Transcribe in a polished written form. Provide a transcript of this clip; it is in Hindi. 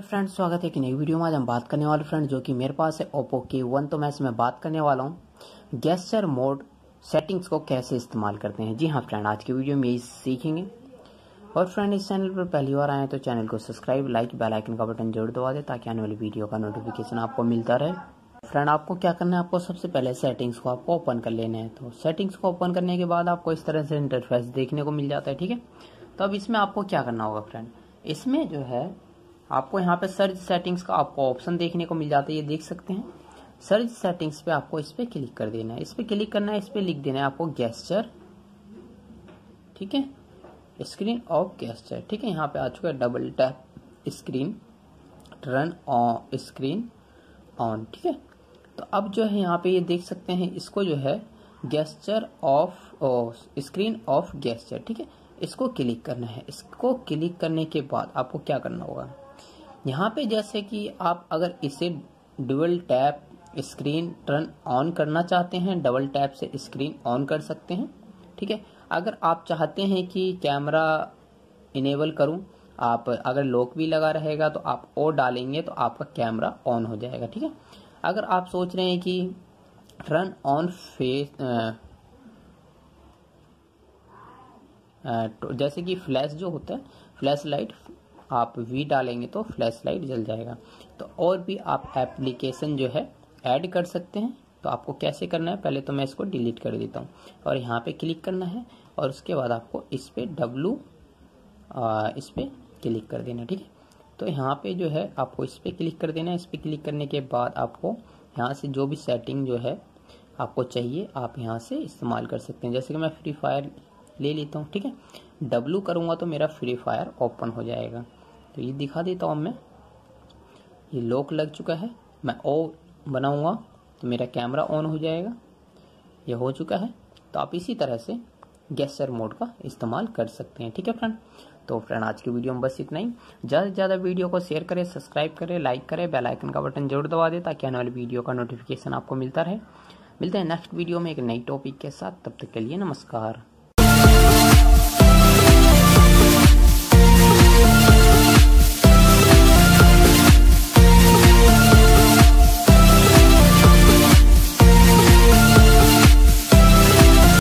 फ्रेंड्स स्वागत है कि नई वीडियो में। आज हम बात करने वाले फ्रेंड जो कि मेरे पास है ओप्पो K1। तो मैं इसमें बात करने वाला हूँ गेस्चर मोड सेटिंग्स को कैसे इस्तेमाल करते हैं। जी हाँ फ्रेंड, आज की वीडियो में यही सीखेंगे। और फ्रेंड इस चैनल पर पहली बार आए हैं तो चैनल को सब्सक्राइब, लाइक, बेल आइकन का बटन जरूर दबा दें ताकि आने वाली वीडियो का नोटिफिकेशन आपको मिलता रहे। फ्रेंड आपको क्या करना है, आपको सबसे पहले सेटिंग्स को आपको ओपन कर लेना है। तो सेटिंग्स को ओपन करने के बाद आपको इस तरह से इंटरफेस देखने को मिल जाता है, ठीक है। तो अब इसमें आपको क्या करना होगा फ्रेंड, इसमें जो है आपको यहाँ पे सर्च सेटिंग्स का आपको ऑप्शन देखने को मिल जाता है, ये देख सकते हैं। सर्च सेटिंग्स पे आपको इस पर क्लिक कर देना है, इस पर क्लिक करना है, इस पर लिख देना है आपको गेस्चर, ठीक है, स्क्रीन ऑफ गेस्चर, ठीक है। यहाँ पे आ चुका है double tap screen, run on screen on, ठीक है। तो अब जो है यहाँ पे ये देख सकते हैं, इसको जो है gesture off screen off gesture, ठीक है, इसको क्लिक करना है। इसको क्लिक करने के बाद आपको क्या करना होगा, यहाँ पे जैसे कि आप अगर इसे double tap screen turn on करना चाहते हैं, डबल टैप से स्क्रीन ऑन कर सकते हैं, ठीक है। अगर आप चाहते हैं कि कैमरा इनेबल करूँ, आप अगर लॉक भी लगा रहेगा तो आप ओ डालेंगे तो आपका कैमरा ऑन हो जाएगा, ठीक है। अगर आप सोच रहे हैं कि टर्न ऑन फेस जैसे कि फ्लैश जो होता है फ्लैश लाइट, आप वी डालेंगे तो फ्लैश लाइट जल जाएगा। तो और भी आप एप्लीकेशन जो है ऐड कर सकते हैं। तो आपको कैसे करना है, पहले तो मैं इसको डिलीट कर देता हूँ और यहाँ पे क्लिक करना है और उसके बाद आपको इस पर इस पर क्लिक कर देना, ठीक है। तो यहाँ पे जो है आपको इस पर क्लिक कर देना है। इस पर क्लिक करने के बाद आपको यहाँ से जो भी सेटिंग जो है आपको चाहिए आप यहाँ से इस्तेमाल कर सकते हैं। जैसे कि मैं फ्री फायर ले लेता हूँ, ठीक है। W करूँगा तो मेरा फ्री फायर ओपन हो जाएगा। तो ये दिखा देता हूँ मैं, ये लॉक लग चुका है। मैं O बनाऊँगा तो मेरा कैमरा ऑन हो जाएगा। ये हो चुका है। तो आप इसी तरह से गेस्चर मोड का इस्तेमाल कर सकते हैं, ठीक है फ्रेंड। तो फ्रेंड आज की वीडियो में बस इतना ही। ज़्यादा से ज़्यादा वीडियो को शेयर करें, सब्सक्राइब करें, लाइक करें, बेल आइकन का बटन जरूर दबा दें ताकि आने वाली वीडियो का नोटिफिकेशन आपको मिलता रहे। मिलते हैं नेक्स्ट वीडियो में एक नई टॉपिक के साथ, तब तक के लिए नमस्कार।